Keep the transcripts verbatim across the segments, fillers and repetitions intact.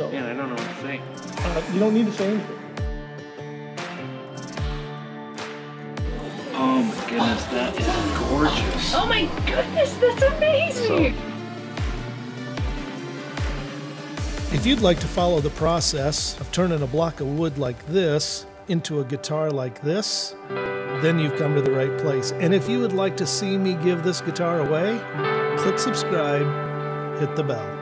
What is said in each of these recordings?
so. Man, I don't know what to say. Uh, you don't need to say anything. Oh my goodness, that is gorgeous. Oh my goodness, that's amazing. So. If you'd like to follow the process of turning a block of wood like this into a guitar like this, then you've come to the right place. And if you would like to see me give this guitar away, click subscribe, hit the bell.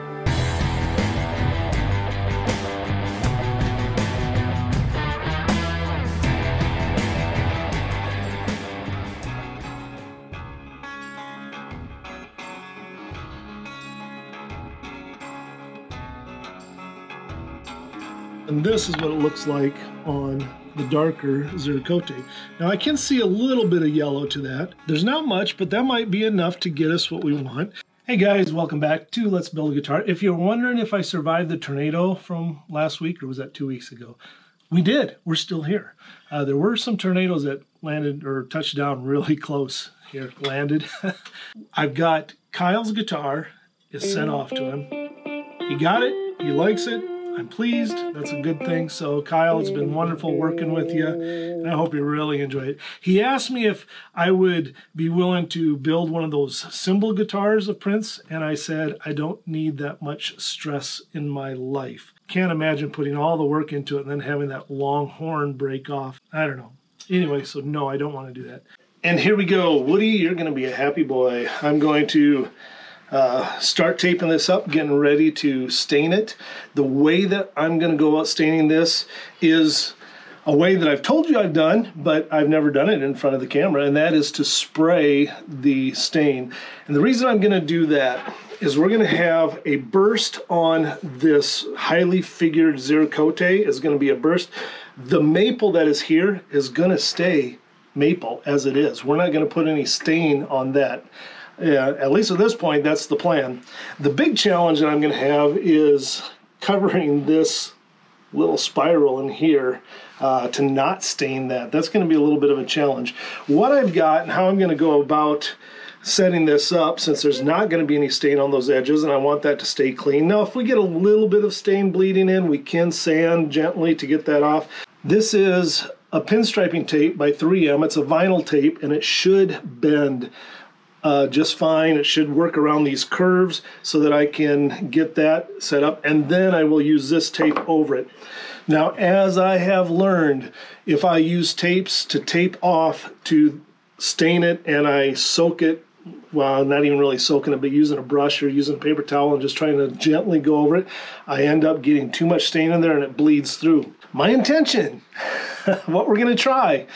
And this is what it looks like on the darker Ziricote. Now I can see a little bit of yellow to that. There's not much, but that might be enough to get us what we want. Hey guys, welcome back to Let's Build a Guitar. If you're wondering if I survived the tornado from last week, or was that two weeks ago? We did, we're still here. Uh, there were some tornadoes that landed or touched down really close here, landed. I've got Kyle's guitar, is sent off to him. He got it, he likes it. I'm pleased, that's a good thing. So Kyle, it's been wonderful working with you, and I hope you really enjoy it. He asked me if I would be willing to build one of those cymbal guitars of Prince, and I said, I don't need that much stress in my life. Can't imagine putting all the work into it and then having that long horn break off. I don't know. Anyway, so no, I don't want to do that. And here we go. Woody, you're going to be a happy boy. I'm going to Uh, start taping this up, getting ready to stain it. The way that I'm going to go about staining this is a way that I've told you I've done, but I've never done it in front of the camera, and that is to spray the stain. And the reason I'm going to do that is we're going to have a burst on this highly figured Ziricote. Is going to be a burst. The maple that is here is going to stay maple as it is. We're not going to put any stain on that. Yeah, at least at this point, that's the plan. The big challenge that I'm going to have is covering this little spiral in here uh, to not stain that. That's going to be a little bit of a challenge. What I've got and how I'm going to go about setting this up, since there's not going to be any stain on those edges, and I want that to stay clean. Now, if we get a little bit of stain bleeding in, we can sand gently to get that off. This is a pinstriping tape by three M. It's a vinyl tape, and it should bend Uh, just fine. It should work around these curves so that I can get that set up, and then I will use this tape over it. Now, as I have learned, if I use tapes to tape off to stain it and I soak it, well, not even really soaking it, but using a brush or using a paper towel and just trying to gently go over it, I end up getting too much stain in there and it bleeds through. My intention, what we're going to try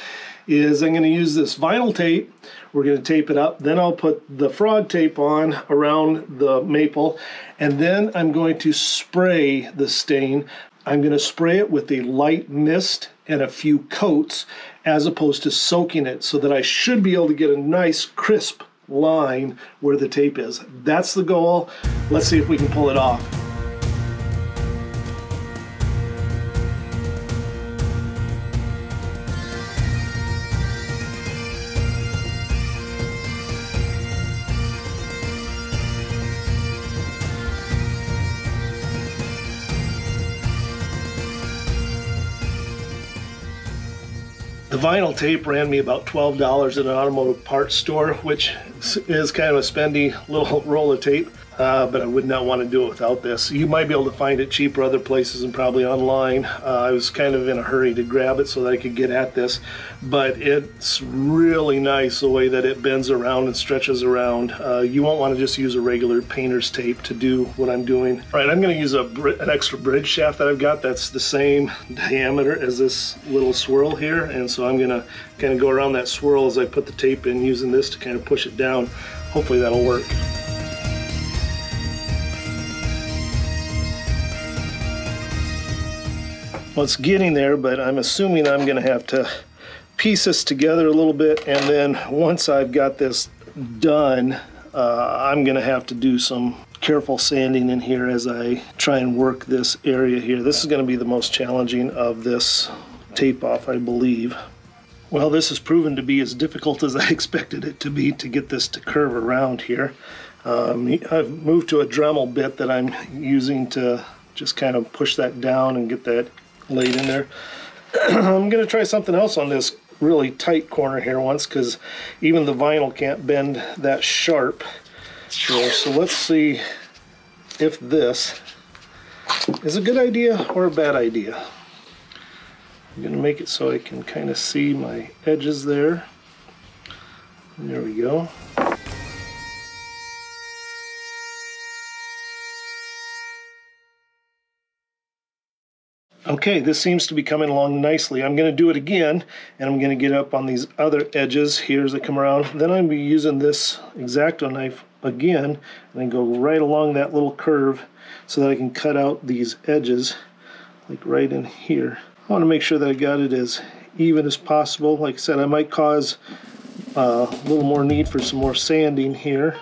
is I'm going to use this vinyl tape, we're going to tape it up, then I'll put the frog tape on around the maple, and then I'm going to spray the stain. I'm going to spray it with a light mist and a few coats as opposed to soaking it, so that I should be able to get a nice crisp line where the tape is. That's the goal. Let's see if we can pull it off. The vinyl tape ran me about twelve dollars at an automotive parts store, which is kind of a spendy little roll of tape, uh, but I would not want to do it without this. You might be able to find it cheaper other places and probably online. Uh, I was kind of in a hurry to grab it so that I could get at this, but it's really nice the way that it bends around and stretches around. Uh, you won't want to just use a regular painter's tape to do what I'm doing. All right, I'm going to use a br an extra bridge shaft that I've got that's the same diameter as this little swirl here, and so I'm going to kind of go around that swirl as I put the tape in, using this to kind of push it down. Hopefully that'll work. Well, it's getting there, but I'm assuming I'm going to have to piece this together a little bit, and then once I've got this done, uh, I'm going to have to do some careful sanding in here as I try and work this area here. This is going to be the most challenging of this tape off, I believe. Well, this has proven to be as difficult as I expected it to be to get this to curve around here. Um, I've moved to a Dremel bit that I'm using to just kind of push that down and get that laid in there. I'm going to try something else on this really tight corner here once, because even the vinyl can't bend that sharp here. So let's see if this is a good idea or a bad idea. I'm going to make it so I can kind of see my edges there. And there we go. Okay, this seems to be coming along nicely. I'm going to do it again, and I'm going to get up on these other edges here as they come around. Then I'm going to be using this X-Acto knife again, and then go right along that little curve so that I can cut out these edges, like right in here. I want to make sure that I got it as even as possible. Like I said, I might cause uh, a little more need for some more sanding here.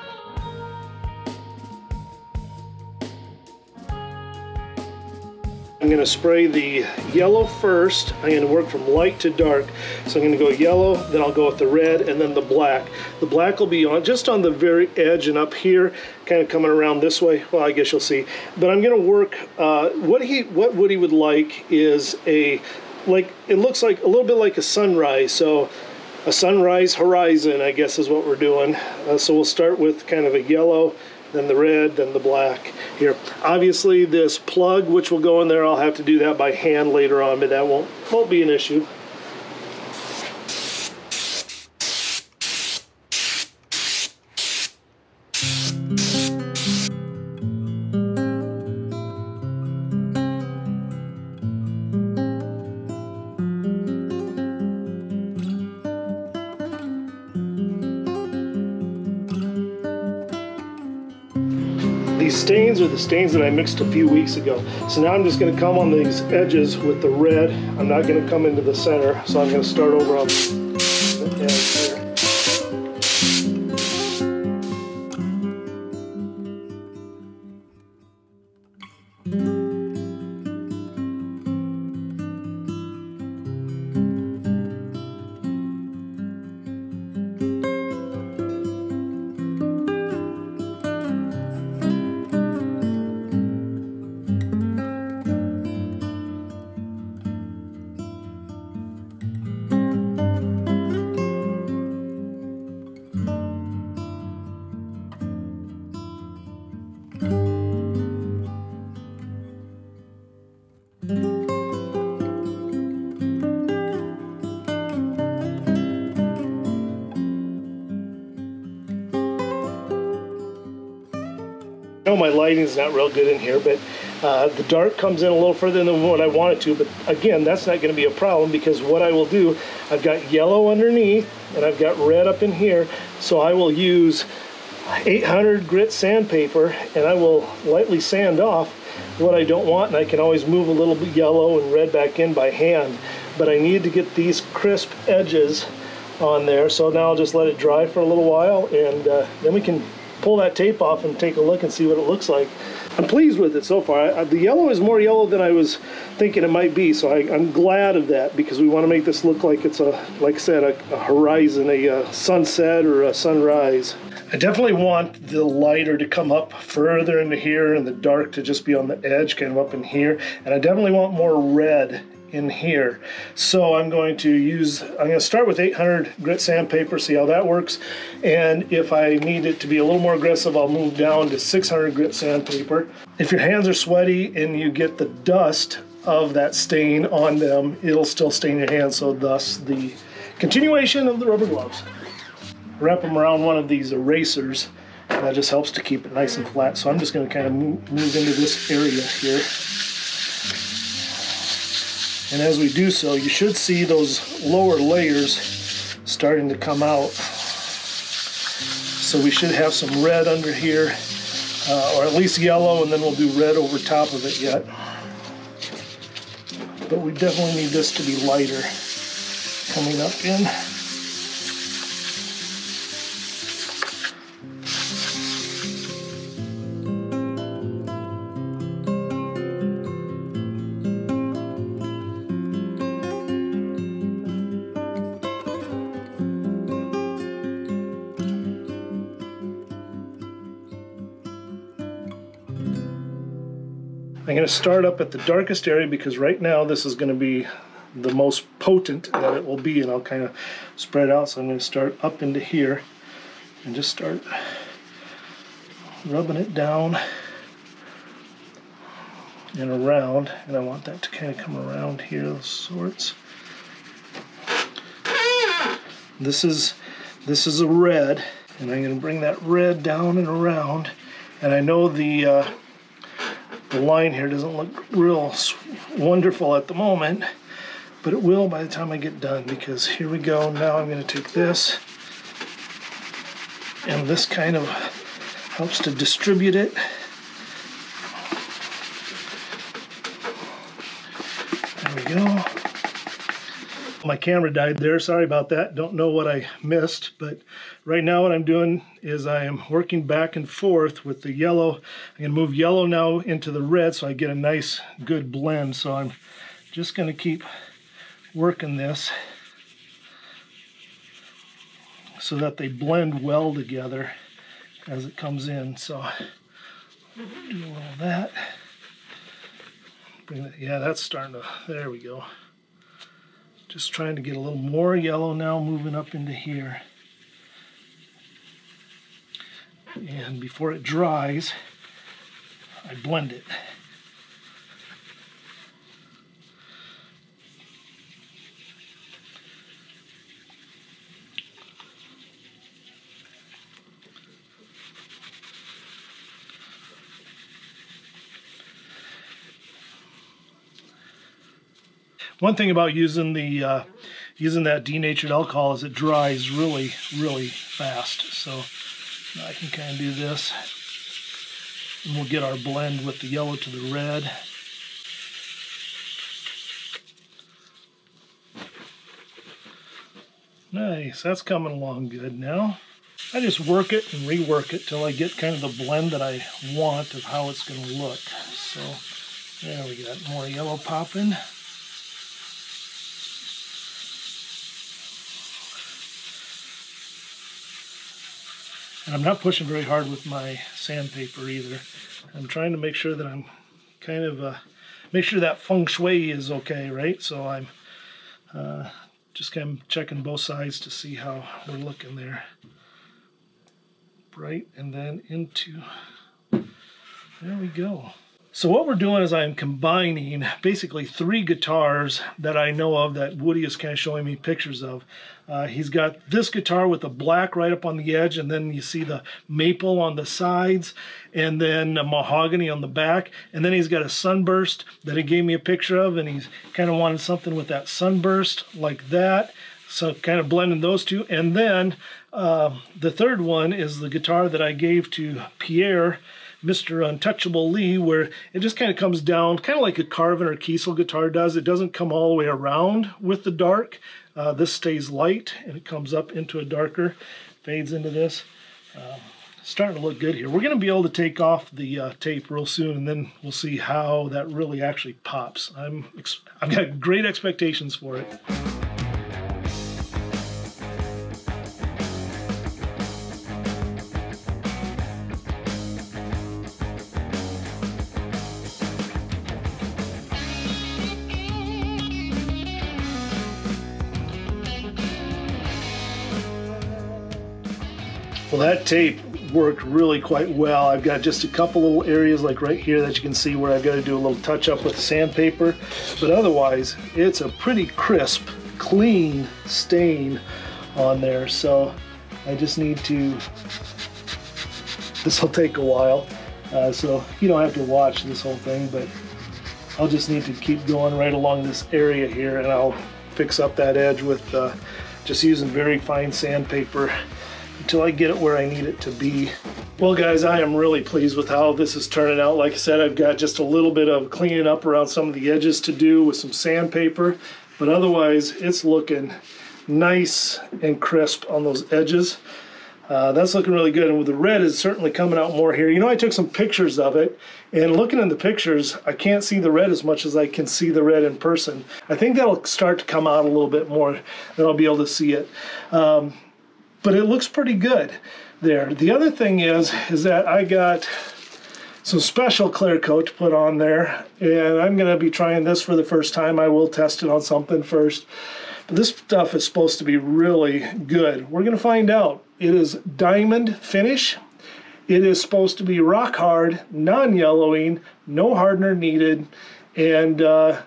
I'm going to spray the yellow first. I'm going to work from light to dark. So I'm going to go yellow, then I'll go with the red, and then the black. The black will be on just on the very edge and up here, kind of coming around this way. Well, I guess you'll see. But I'm going to work, uh, what he, what Woody would like is a, like, it looks like a little bit like a sunrise. So a sunrise horizon, I guess, is what we're doing. Uh, so we'll start with kind of a yellow, then the red, then the black here. Obviously this plug, which will go in there, I'll have to do that by hand later on, but that won't, won't be an issue. Stains are the stains that I mixed a few weeks ago. So now I'm just going to come on these edges with the red. I'm not going to come into the center, so I'm going to start over on the edge here. My lighting's not real good in here, but uh, the dark comes in a little further than what I want it to, but again, that's not going to be a problem, because what I will do, I've got yellow underneath and I've got red up in here, so I will use eight hundred grit sandpaper and I will lightly sand off what I don't want, and I can always move a little bit yellow and red back in by hand, but I need to get these crisp edges on there. So now I'll just let it dry for a little while, and uh, then we can pull that tape off and take a look and see what it looks like. I'm pleased with it so far. I, the yellow is more yellow than I was thinking it might be, so I, I'm glad of that, because we want to make this look like it's a, like I said, a, a horizon, a, a sunset or a sunrise. I definitely want the lighter to come up further into here and the dark to just be on the edge, kind of up in here, and I definitely want more red in here. So I'm going to use, I'm going to start with eight hundred grit sandpaper, see how that works, and if I need it to be a little more aggressive, I'll move down to six hundred grit sandpaper. If your hands are sweaty and you get the dust of that stain on them, it'll still stain your hands, so thus the continuation of the rubber gloves. Wrap them around one of these erasers, and that just helps to keep it nice and flat, so I'm just going to kind of move, move into this area here. And as we do so, you should see those lower layers starting to come out. So we should have some red under here, uh, or at least yellow, and then we'll do red over top of it yet. But we definitely need this to be lighter coming up in. I'm going to start up at the darkest area because right now this is going to be the most potent that it will be, and I'll kind of spread out. So I'm going to start up into here and just start rubbing it down and around, and I want that to kind of come around here of sorts. This is this is a red, and I'm going to bring that red down and around. And I know the uh, the line here doesn't look real wonderful at the moment, but it will by the time I get done, because here we go. Now I'm going to take this, and this kind of helps to distribute it. There we go. My camera died there, sorry about that. Don't know what I missed, but right now what I'm doing is I am working back and forth with the yellow. I'm going to move yellow now into the red so I get a nice good blend. So I'm just going to keep working this so that they blend well together as it comes in. So do a little of that. Bring that. Yeah, that's starting to, there we go. Just trying to get a little more yellow now, moving up into here. And before it dries, I blend it. One thing about using the uh, using that denatured alcohol is it dries really, really fast. So now I can kind of do this, and we'll get our blend with the yellow to the red. Nice, that's coming along good now. I just work it and rework it till I get kind of the blend that I want of how it's going to look. So there we got more yellow popping. And I'm not pushing very hard with my sandpaper either. I'm trying to make sure that I'm kind of, uh, make sure that feng shui is okay, right? So I'm uh, just kind of checking both sides to see how we're looking there. Bright and then into, there we go. So what we're doing is I'm combining basically three guitars that I know of that Woody is kind of showing me pictures of. Uh, he's got this guitar with the black right up on the edge, and then you see the maple on the sides, and then a mahogany on the back, and then he's got a sunburst that he gave me a picture of, and he's kind of wanted something with that sunburst like that. So kind of blending those two. And then uh, the third one is the guitar that I gave to Pierre, Mister Untouchable Lee, where it just kind of comes down, kind of like a Carvin or Kiesel guitar does. It doesn't come all the way around with the dark. Uh, this stays light, and it comes up into a darker, fades into this. Um, starting to look good here. We're going to be able to take off the uh, tape real soon, and then we'll see how that really actually pops. I'm ex I've got great expectations for it. Well, that tape worked really quite well. I've got just a couple little areas like right here that you can see where I've got to do a little touch up with the sandpaper. But otherwise, it's a pretty crisp, clean stain on there. So I just need to, this will take a while. Uh, so you don't have to watch this whole thing, but I'll just need to keep going right along this area here, and I'll fix up that edge with uh, just using very fine sandpaper until I get it where I need it to be. Well guys, I am really pleased with how this is turning out. Like I said, I've got just a little bit of cleaning up around some of the edges to do with some sandpaper, but otherwise it's looking nice and crisp on those edges. Uh, that's looking really good, and the red is certainly coming out more here. You know, I took some pictures of it, and looking in the pictures, I can't see the red as much as I can see the red in person. I think that'll start to come out a little bit more, then I'll be able to see it. Um, But it looks pretty good there. The other thing is, is that I got some special clear coat to put on there, and I'm going to be trying this for the first time. I will test it on something first, but this stuff is supposed to be really good. We're going to find out. It is diamond finish. It is supposed to be rock hard, non-yellowing, no hardener needed, and uh,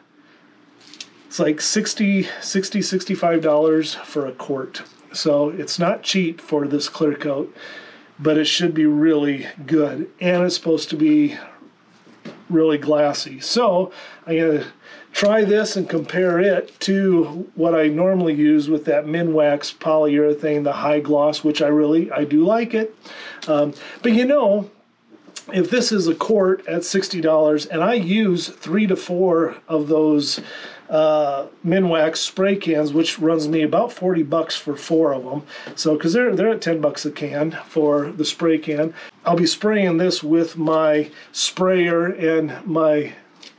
it's like sixty, sixty, sixty-five dollars for a quart. So it's not cheap for this clear coat, but it should be really good, and it's supposed to be really glassy. So I'm going to try this and compare it to what I normally use with that Minwax polyurethane, the high gloss, which I really, I do like it. Um, but you know, if this is a quart at sixty dollars, and I use three to four of those uh, Minwax spray cans, which runs me about forty bucks for four of them, so because they're they're at ten bucks a can for the spray can. I'll be spraying this with my sprayer and my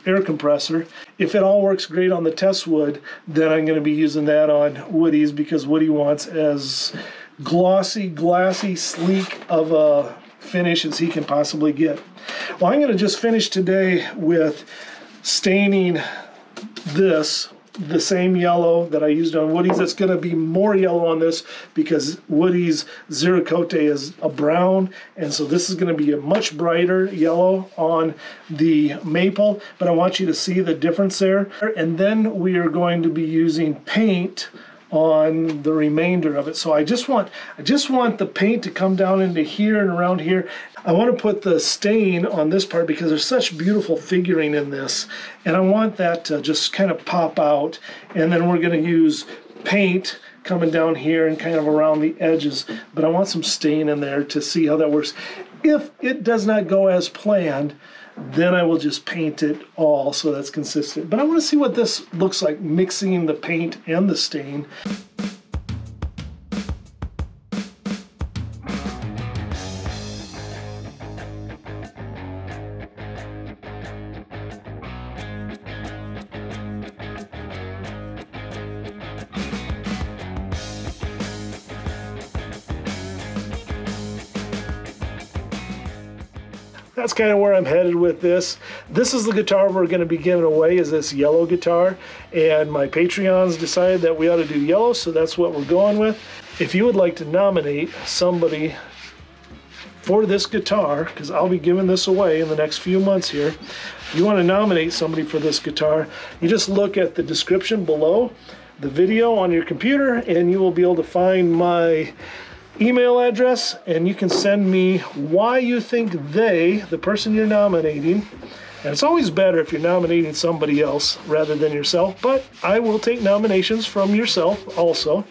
air compressor. If it all works great on the test wood, then I'm going to be using that on Woody's, because Woody wants as glossy, glassy, sleek of a finish as he can possibly get. Well, I'm going to just finish today with staining this the same yellow that I used on Woody's. It's going to be more yellow on this because Woody's Ziricote is a brown, and so this is going to be a much brighter yellow on the maple, but I want you to see the difference there. And then we are going to be using paint on the remainder of it. So I just want I just want the paint to come down into here and around here. I want to put the stain on this part because there's such beautiful figuring in this, and I want that to just kind of pop out. And then we're going to use paint coming down here and kind of around the edges, but I want some stain in there to see how that works. If it does not go as planned, then I will just paint it all so that's consistent. But I want to see what this looks like, mixing the paint and the stain. That's kind of where I'm headed with this. This is the guitar we're going to be giving away, is this yellow guitar, and my Patreons decided that we ought to do yellow, so that's what we're going with. If you would like to nominate somebody for this guitar, because I'll be giving this away in the next few months here, if you want to nominate somebody for this guitar, you just look at the description below the video on your computer, and you will be able to find my email address, and you can send me why you think they, the person you're nominating, and it's always better if you're nominating somebody else rather than yourself, but I will take nominations from yourself also.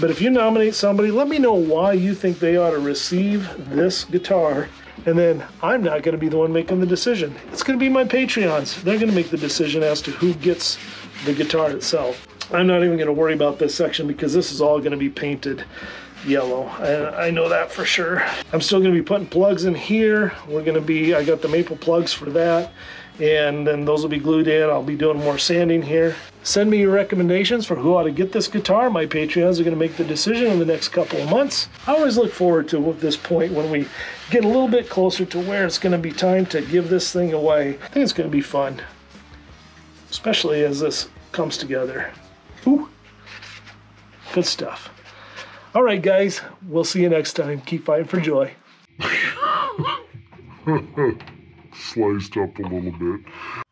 But if you nominate somebody, let me know why you think they ought to receive this guitar, and then I'm not going to be the one making the decision. It's going to be my Patreons. They're going to make the decision as to who gets the guitar itself. I'm not even going to worry about this section because this is all going to be painted yellow, and I know that for sure. I'm still going to be putting plugs in here. We're going to be, I got the maple plugs for that, and then those will be glued in. I'll be doing more sanding here. Send me your recommendations for who ought to get this guitar. My Patreons are going to make the decision in the next couple of months. I always look forward to this point when we get a little bit closer to where it's going to be time to give this thing away. I think it's going to be fun, especially as this comes together. Ooh, good stuff. All right, guys, we'll see you next time. Keep fighting for joy. Sliced up a little bit.